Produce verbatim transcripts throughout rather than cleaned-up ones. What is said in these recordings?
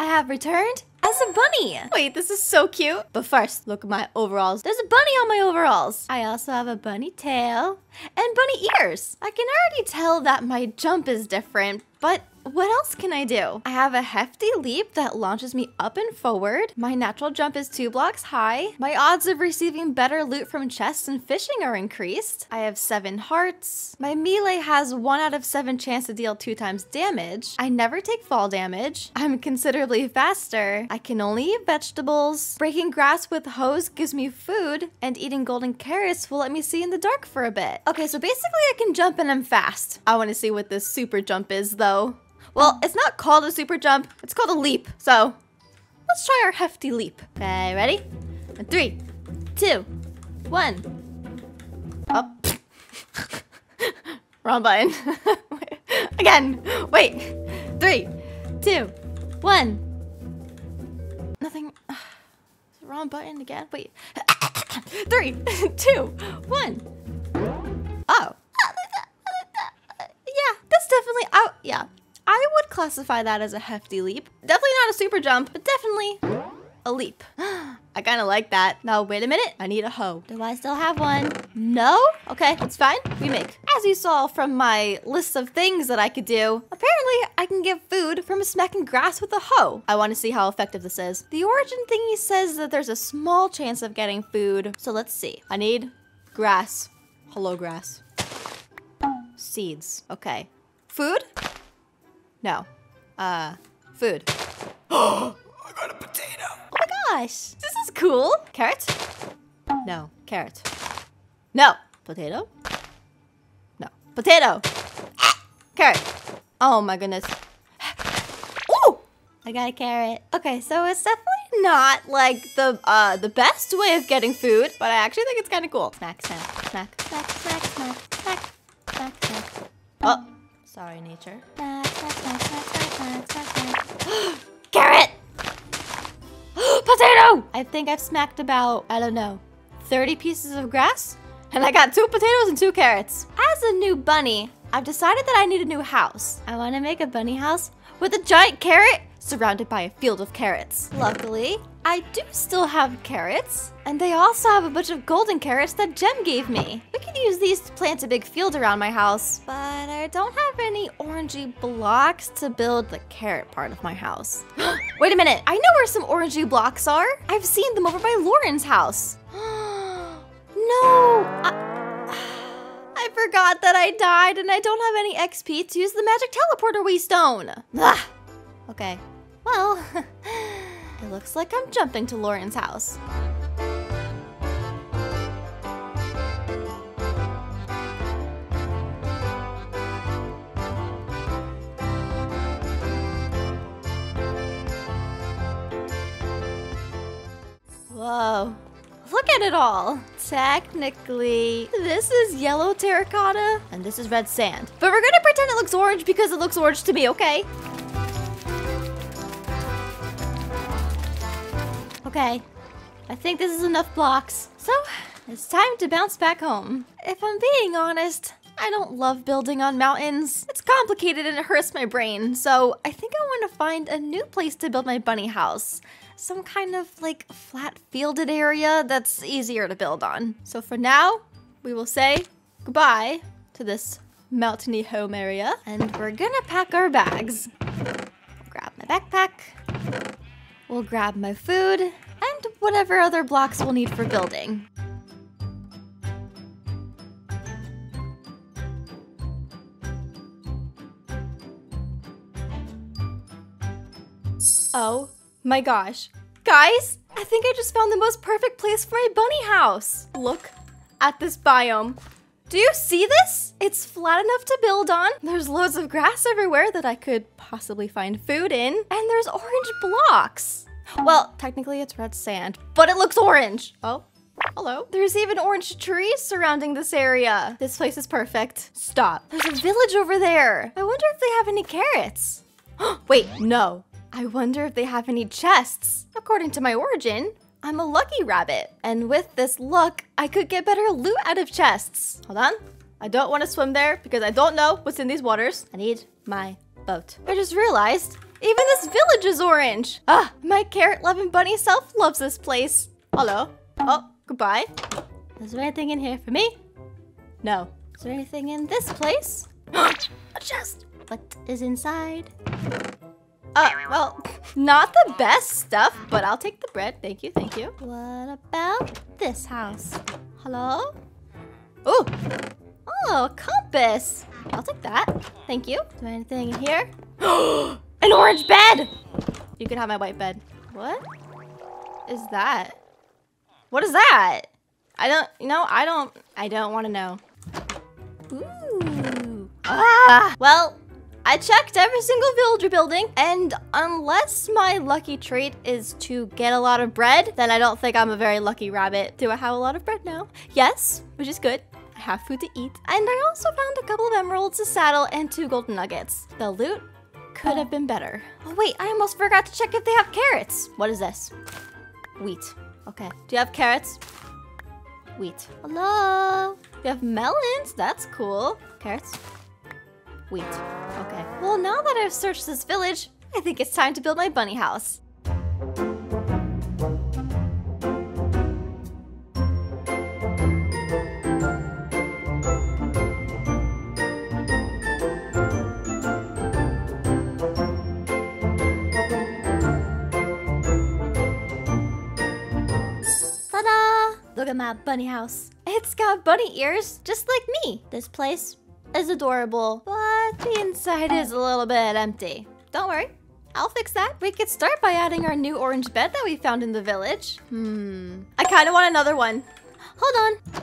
I have returned as a bunny. Wait, this is so cute. But first, look at my overalls. There's a bunny on my overalls. I also have a bunny tail and bunny ears. I can already tell that my jump is different, but what else can I do? I have a hefty leap that launches me up and forward. My natural jump is two blocks high. My odds of receiving better loot from chests and fishing are increased. I have seven hearts. My melee has one out of seven chance to deal two times damage. I never take fall damage. I'm considerably faster. I can only eat vegetables. Breaking grass with hose gives me food, and eating golden carrots will let me see in the dark for a bit. Okay, so basically I can jump and I'm fast. I want to see what this super jump is though. Well, it's not called a super jump, it's called a leap. So, let's try our hefty leap. Okay, ready? And three, two, one. Up. Wrong button. Again. Wait. Three, two, one. Nothing. Wrong button again. Wait. Three, two, one. Oh. Yeah, that's definitely out. Yeah. I would classify that as a hefty leap. Definitely not a super jump, but definitely a leap. I kind of like that. Now, wait a minute. I need a hoe. Do I still have one? No? Okay, it's fine. Remake. As you saw from my list of things that I could do, apparently I can get food from smacking grass with a hoe. I want to see how effective this is. The origin thingy says that there's a small chance of getting food. So let's see. I need grass. Hello, grass. Seeds. Okay. Food? No. Uh, food. Oh, I got a potato. Oh my gosh, this is cool. Carrot? No, carrot. No. Potato? No. Potato. Carrot. Oh my goodness. Ooh, I got a carrot. Okay, so it's definitely not like the, uh, the best way of getting food, but I actually think it's kind of cool. Snack, snack, snack, snack, snack, snack, snack, snack, snack. Oh. Sorry, nature. Carrot! Potato! I think I've smacked about, I don't know, thirty pieces of grass? And I got two potatoes and two carrots. As a new bunny, I've decided that I need a new house. I want to make a bunny house with a giant carrot surrounded by a field of carrots. Luckily, I do still have carrots, and they also have a bunch of golden carrots that Jem gave me. We could use these to plant a big field around my house, but I don't have any orangey blocks to build the carrot part of my house. Wait a minute, I know where some orangey blocks are. I've seen them over by Lauren's house. No, I, I forgot that I died and I don't have any X P to use the magic teleporter waystone. Ugh. Okay, well, it looks like I'm jumping to Lauren's house. Whoa, look at it all. Technically, this is yellow terracotta and this is red sand. But we're gonna pretend it looks orange because it looks orange to me, okay? Okay, I think this is enough blocks. So, it's time to bounce back home. If I'm being honest, I don't love building on mountains. It's complicated and it hurts my brain, so I think I want to find a new place to build my bunny house. Some kind of like flat fielded area that's easier to build on. So for now, we will say goodbye to this mountainy home area, and we're gonna pack our bags. Grab my backpack. We'll grab my food and whatever other blocks we'll need for building. Oh my gosh. Guys, I think I just found the most perfect place for my bunny house. Look at this biome. Do you see this? It's flat enough to build on. There's loads of grass everywhere that I could possibly find food in. And there's orange blocks. Well, technically it's red sand, but it looks orange. Oh, hello. There's even orange trees surrounding this area. This place is perfect. Stop. There's a village over there. I wonder if they have any carrots. Wait, no. I wonder if they have any chests. According to my origin, I'm a lucky rabbit, and with this luck, I could get better loot out of chests. Hold on. I don't want to swim there because I don't know what's in these waters. I need my boat. I just realized Even this village is orange. Ah, my carrot-loving bunny self loves this place. Hello. Oh, goodbye. Is there anything in here for me? No. Is there anything in this place? A chest. What is inside? Uh, well, not the best stuff, but I'll take the bread. Thank you, thank you. What about this house? Hello? Ooh. Oh, compass. I'll take that. Thank you. Is there anything in here? An orange bed! You can have my white bed. What is that? What is that? I don't, you know, I don't, I don't want to know. Ooh. Ah! Well, I checked every single villager building, and unless my lucky trait is to get a lot of bread, then I don't think I'm a very lucky rabbit. Do I have a lot of bread now? Yes, which is good. I have food to eat, and I also found a couple of emeralds, a saddle, and two golden nuggets. The loot could have been better. Oh wait, I almost forgot to check if they have carrots. What is this? Wheat. Okay. Do you have carrots? Wheat. Hello? You have melons? That's cool. Carrots? Wheat. Okay. Well, now that I've searched this village, I think it's time to build my bunny house. Look at my bunny house. It's got bunny ears, just like me. This place is adorable, but the inside is a little bit empty. Don't worry, I'll fix that. We could start by adding our new orange bed that we found in the village. Hmm, I kind of want another one. Hold on,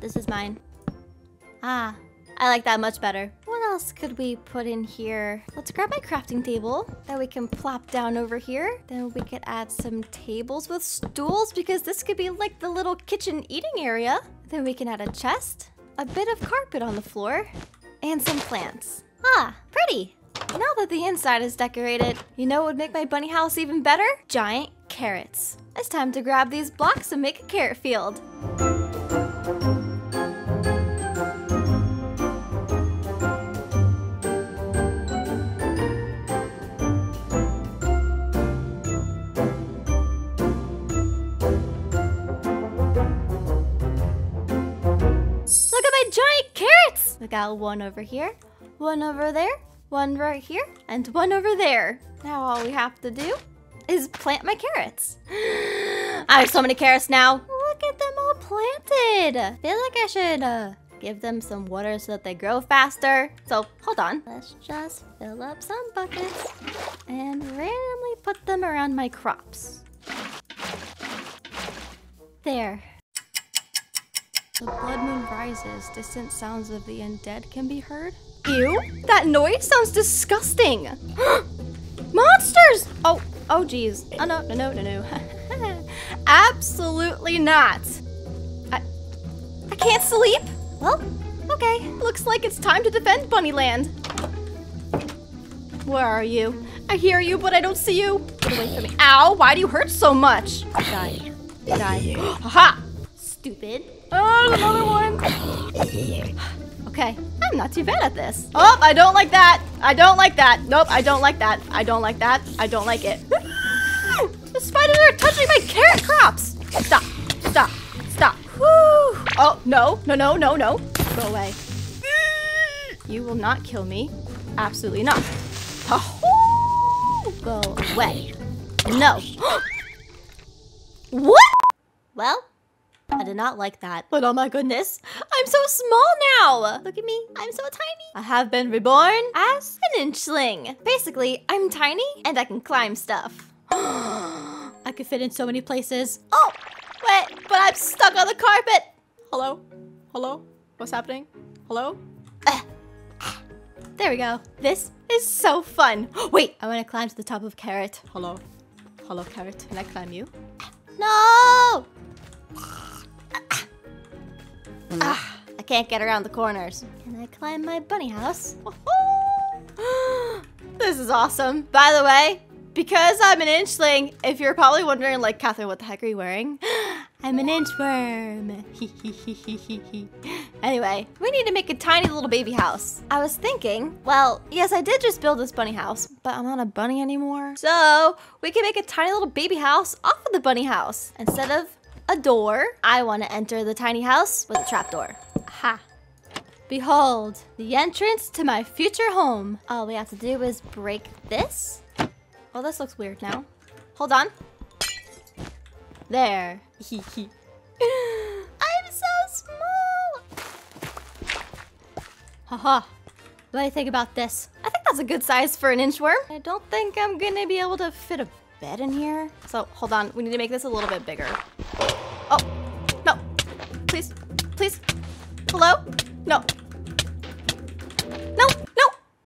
this is mine. Ah, I like that much better. What else could we put in here? Let's grab my crafting table that we can plop down over here. Then we could add some tables with stools because this could be like the little kitchen eating area. Then we can add a chest, a bit of carpet on the floor, and some plants. Ah, pretty. Now that the inside is decorated, you know what would make my bunny house even better? Giant carrots. It's time to grab these blocks and make a carrot field. We got one over here, one over there, one right here, and one over there. Now all we have to do is plant my carrots. I have so many carrots now. Look at them all planted. I feel like I should uh, give them some water so that they grow faster. So hold on. Let's just fill up some buckets and randomly put them around my crops. There. The blood moon rises, distant sounds of the undead can be heard. Ew, that noise sounds disgusting. Monsters! Oh, oh geez. Oh no, no, no, no, no. Absolutely not. I, I can't sleep? Well, okay. Looks like it's time to defend Bunnyland. Where are you? I hear you, but I don't see you. Get away from me. Ow, why do you hurt so much? Die, die. Aha! Stupid. Oh, another one. Okay, I'm not too bad at this. Oh, I don't like that. I don't like that. Nope, I don't like that. I don't like that. I don't like it. The spiders are touching my carrot crops. Stop, stop, stop. Whew. Oh, no, no, no, no, no. Go away. You will not kill me. Absolutely not. Oh, go away. No. What? Well. I did not like that. But oh my goodness, I'm so small now. Look at me, I'm so tiny. I have been reborn as an inchling. Basically, I'm tiny and I can climb stuff. I could fit in so many places. Oh, wait, but I'm stuck on the carpet. Hello, hello, what's happening? Hello? Uh, there we go. This is so fun. Wait, I want to climb to the top of carrot. Hello, hello carrot, can I climb you? No! Ah, I can't get around the corners. Can I climb my bunny house? This is awesome. By the way, because I'm an inchling, if you're probably wondering, like, Catherine, what the heck are you wearing? I'm an inchworm. Anyway, we need to make a tiny little baby house. I was thinking, well, yes, I did just build this bunny house, but I'm not a bunny anymore. So we can make a tiny little baby house off of the bunny house. Instead of a door, I want to enter the tiny house with a trapdoor. Aha. Behold, the entrance to my future home. All we have to do is break this. Oh, this looks weird now. Hold on. There. I'm so small. Haha. What do you think about this? I think that's a good size for an inchworm. I don't think I'm gonna be able to fit a bed in here. So hold on, we need to make this a little bit bigger. Oh, no, please, please, hello? No,